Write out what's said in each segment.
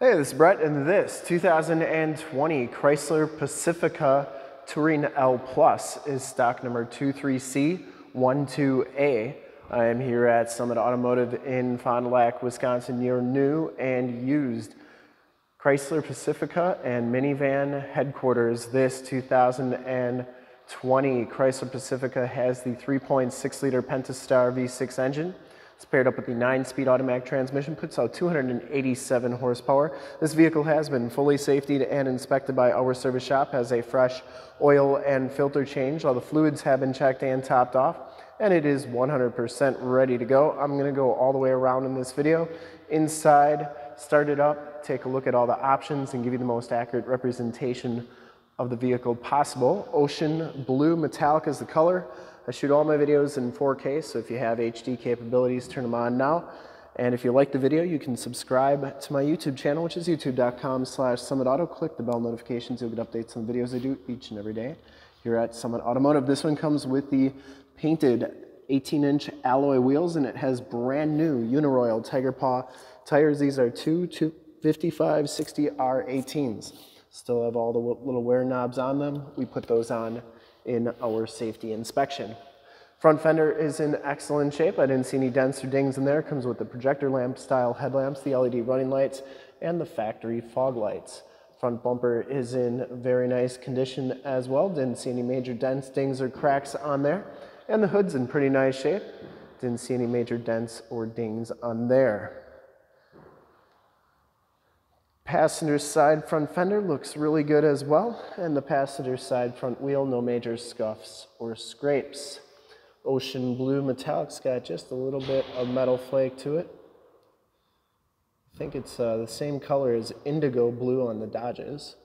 Hey, this is Brett, and this 2020 Chrysler Pacifica Touring L Plus is stock number 23C12A. I am here at Summit Automotive in Fond du Lac, Wisconsin, your new and used Chrysler Pacifica and minivan headquarters. This 2020 Chrysler Pacifica has the 3.6-liter Pentastar V6 engine. It's paired up with the 9-speed automatic transmission, puts out 287 horsepower. This vehicle has been fully safetied and inspected by our service shop, has a fresh oil and filter change. All the fluids have been checked and topped off, and it is 100% ready to go. I'm gonna go all the way around in this video, inside, start it up, take a look at all the options, and give you the most accurate representation of the vehicle possible. Ocean blue metallic is the color. I shoot all my videos in 4K, so if you have HD capabilities, turn them on now. And if you like the video, you can subscribe to my YouTube channel, which is youtube.com/summitauto. Click the bell notifications, you'll get updates on the videos I do each and every day here at Summit Automotive. This one comes with the painted 18-inch alloy wheels, and it has brand new Uniroyal Tiger Paw tires. These are 255/60R18s. Still have all the little wear knobs on them. We put those on in our safety inspection. Front fender is in excellent shape. I didn't see any dents or dings in there. Comes with the projector lamp style headlamps, the LED running lights, and the factory fog lights. Front bumper is in very nice condition as well. Didn't see any major dents, dings, or cracks on there. And the hood's in pretty nice shape. Didn't see any major dents or dings on there. Passenger side front fender looks really good as well, and the passenger side front wheel, no major scuffs or scrapes. Ocean blue metallic's got just a little bit of metal flake to it. I think it's the same color as indigo blue on the Dodges.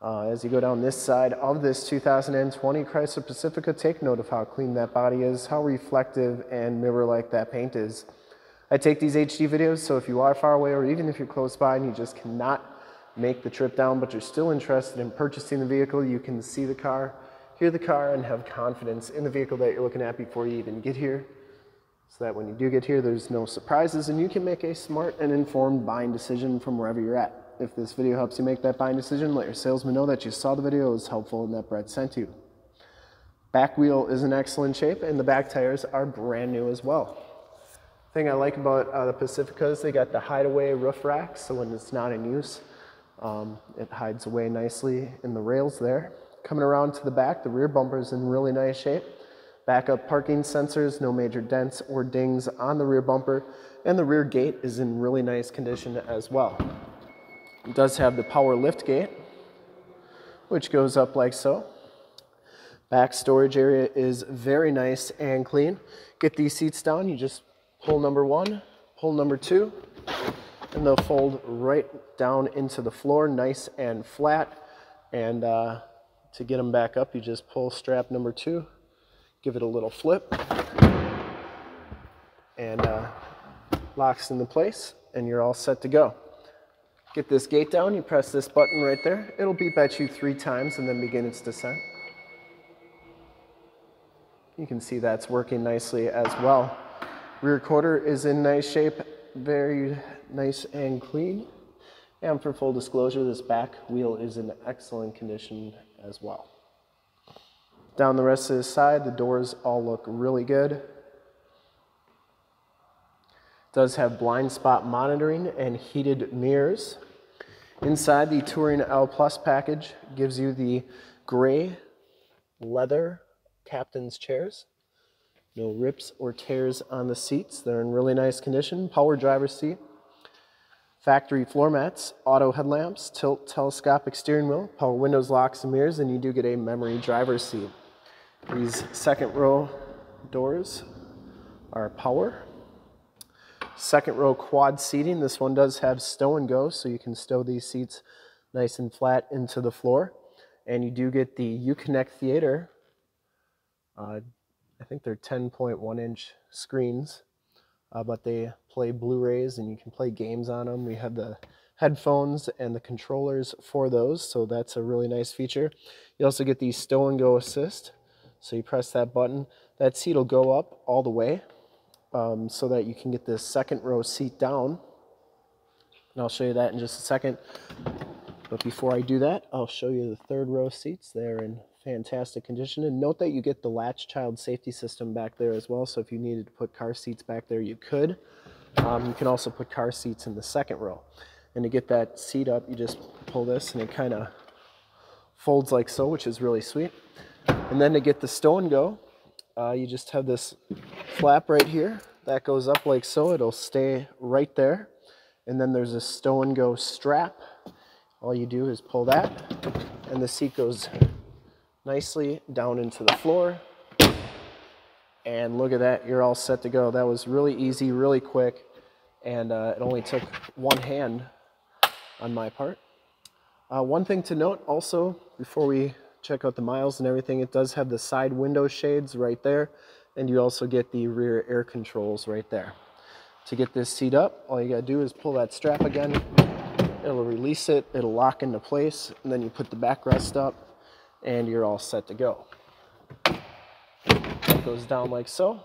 As you go down this side of this 2020 Chrysler Pacifica, take note of how clean that body is, how reflective and mirror-like that paint is. I take these HD videos, so if you are far away or even if you're close by and you just cannot make the trip down but you're still interested in purchasing the vehicle, you can see the car, hear the car, and have confidence in the vehicle that you're looking at before you even get here, so that when you do get here, there's no surprises and you can make a smart and informed buying decision from wherever you're at. If this video helps you make that buying decision, let your salesman know that you saw the video, it was helpful, and that Brett sent you. Back wheel is in excellent shape, and the back tires are brand new as well. Thing I like about the Pacifica is they got the hideaway roof rack, so when it's not in use, it hides away nicely in the rails there. Coming around to the back, the rear bumper is in really nice shape. Backup parking sensors, no major dents or dings on the rear bumper, and the rear gate is in really nice condition as well. It does have the power lift gate, which goes up like so. Back storage area is very nice and clean. Get these seats down, you just pull number one, pull number two, and they'll fold right down into the floor, nice and flat. And to get them back up, you just pull strap number two, give it a little flip, and locks into place, and you're all set to go. Get this gate down, you press this button right there. It'll beep at you 3 times and then begin its descent. You can see that's working nicely as well. Rear quarter is in nice shape, very nice and clean. And for full disclosure, this back wheel is in excellent condition as well. Down the rest of the side, the doors all look really good. Does have blind spot monitoring and heated mirrors. Inside, the Touring L Plus package gives you the gray leather captain's chairs. No rips or tears on the seats. They're in really nice condition. Power driver's seat, factory floor mats, auto headlamps, tilt telescopic steering wheel, power windows, locks, and mirrors, and you do get a memory driver's seat. These second row doors are power. Second row quad seating. This one does have stow and go, so you can stow these seats nice and flat into the floor. And you do get the Uconnect Theater. I think they're 10.1-inch screens, but they play Blu-rays and you can play games on them. We have the headphones and the controllers for those, so that's a really nice feature. You also get the stow and go assist. So you press that button, that seat will go up all the way so that you can get this second row seat down. and I'll show you that in just a second. But before I do that, I'll show you the third row seats. They're in fantastic condition. And note that you get the latch child safety system back there as well. So if you needed to put car seats back there, you could. You can also put car seats in the second row. And to get that seat up, you just pull this and it kind of folds like so, which is really sweet. And then to get the stow and go, you just have this flap right here that goes up like so. It'll stay right there. And then there's a stow and go strap. All you do is pull that and the seat goes nicely down into the floor. And look at that, you're all set to go. That was really easy, really quick, and it only took one hand on my part. One thing to note also, before we check out the miles and everything, it does have the side window shades right there, and you also get the rear air controls right there. To get this seat up, all you gotta do is pull that strap again, it'll release it, it'll lock into place, and then you put the backrest up, and you're all set to go. It goes down like so,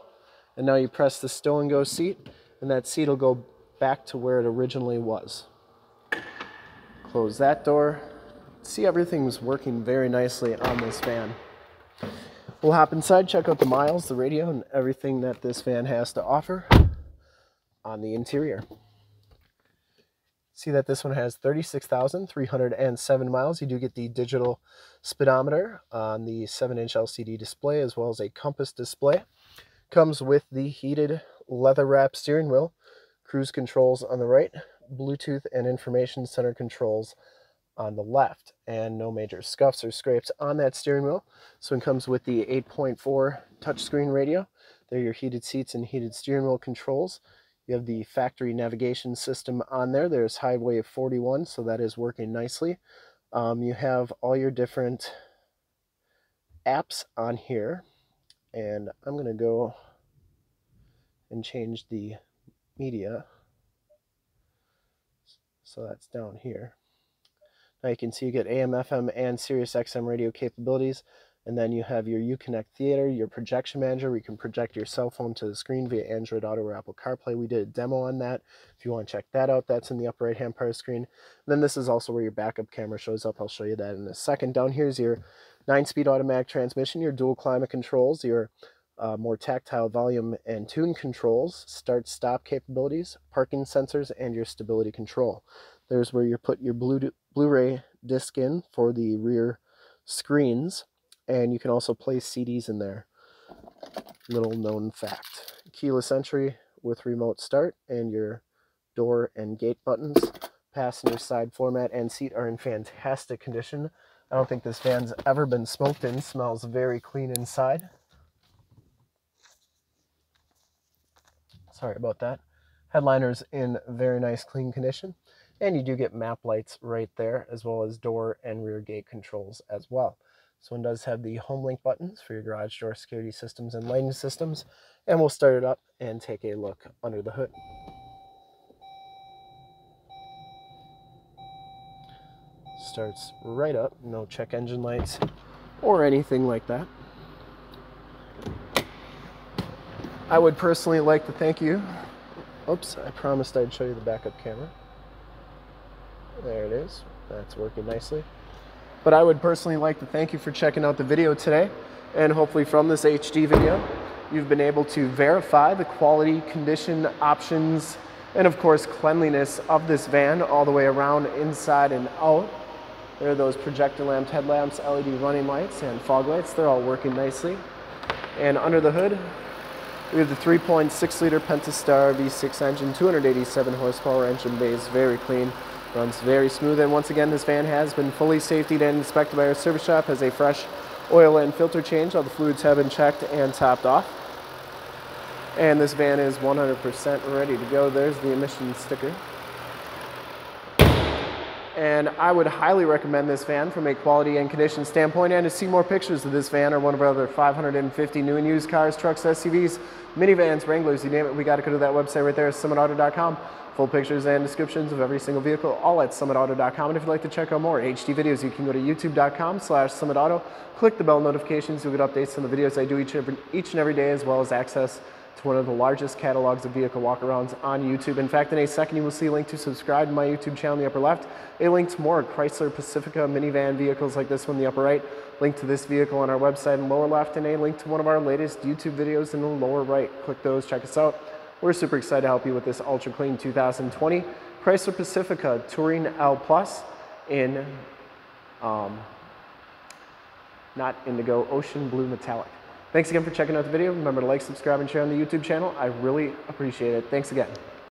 and now you press the stow and go seat, and that seat will go back to where it originally was. Close that door. See, everything's working very nicely on this van. We'll hop inside, check out the miles, the radio, and everything that this van has to offer on the interior. See that this one has 36,307 miles. You do get the digital speedometer on the 7-inch LCD display as well as a compass display. Comes with the heated leather-wrapped steering wheel, cruise controls on the right, Bluetooth and information center controls on the left, and no major scuffs or scrapes on that steering wheel. So it comes with the 8.4 touchscreen radio. They're your heated seats and heated steering wheel controls. You have the factory navigation system on there. There's Highway 41, so that is working nicely. You have all your different apps on here. And I'm going to go and change the media. So that's down here. Now you can see you get AM, FM, and Sirius XM radio capabilities. And then you have your Uconnect Theater, your projection manager, where you can project your cell phone to the screen via Android Auto or Apple CarPlay. We did a demo on that. If you want to check that out, that's in the upper right-hand part of the screen. And then this is also where your backup camera shows up. I'll show you that in a second. Down here is your 9-speed automatic transmission, your dual climate controls, your more tactile volume and tune controls, start-stop capabilities, parking sensors, and your stability control. There's where you put your Blu-ray disc in for the rear screens. And you can also play CDs in there. Little known fact. Keyless entry with remote start, and your door and gate buttons. Passenger side floor mat and seat are in fantastic condition. I don't think this van's ever been smoked in. Smells very clean inside. Sorry about that. Headliner's in very nice clean condition. And you do get map lights right there, as well as door and rear gate controls as well. This one does have the HomeLink buttons for your garage door security systems and lighting systems. And we'll start it up and take a look under the hood. Starts right up, no check engine lights or anything like that. I would personally like to thank you. Oops, I promised I'd show you the backup camera. There it is. That's working nicely. But I would personally like to thank you for checking out the video today, and hopefully from this HD video, you've been able to verify the quality, condition, options, and of course cleanliness of this van all the way around, inside and out. There are those projector lamp headlamps, LED running lights, and fog lights. They're all working nicely. And under the hood, we have the 3.6-liter Pentastar V6 engine, 287 horsepower. Engine bay is very clean. Runs very smooth, and once again, this van has been fully safetied and inspected by our service shop, has a fresh oil and filter change. All the fluids have been checked and topped off. And this van is 100% ready to go. There's the emissions sticker. And I would highly recommend this van from a quality and condition standpoint. And to see more pictures of this van or one of our other 550 new and used cars, trucks, SUVs, minivans, Wranglers, you name it, we got to go to that website right there, summitauto.com. Full pictures and descriptions of every single vehicle, all at summitauto.com. And if you'd like to check out more HD videos, you can go to youtube.com/summitauto. Click the bell notifications. You'll get updates on the videos I do each and every day, as well as access It's one of the largest catalogs of vehicle walkarounds on YouTube. In fact, in a second you will see a link to subscribe to my YouTube channel in the upper left, a link to more Chrysler Pacifica minivan vehicles like this one in the upper right, link to this vehicle on our website in the lower left, and a link to one of our latest YouTube videos in the lower right. Click those, check us out. We're super excited to help you with this ultra clean 2020 Chrysler Pacifica Touring L Plus in not indigo, ocean blue metallic. Thanks again for checking out the video. Remember to like, subscribe, and share on the YouTube channel. I really appreciate it. Thanks again.